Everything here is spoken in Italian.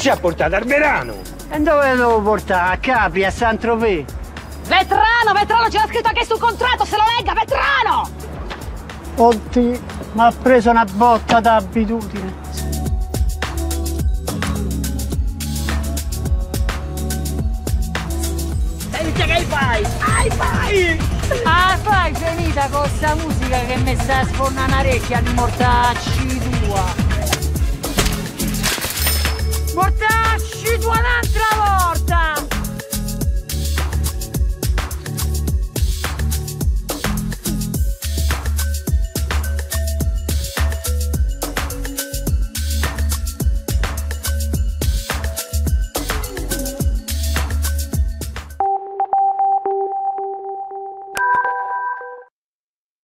ci ha portato? Al Verano? E dove devo portare? A Capri, a Saint-Tropez? Vetrano, Vetrano, c'era scritto anche sul contratto, se lo legga, Vetrano! Oddio, mi ha preso una botta d'abitudine. Senti che fai? Ai fai! Ah, fai finita con sta musica che mi sta sfornando orecchia di mortacci tua! Mortacci tua un'altra!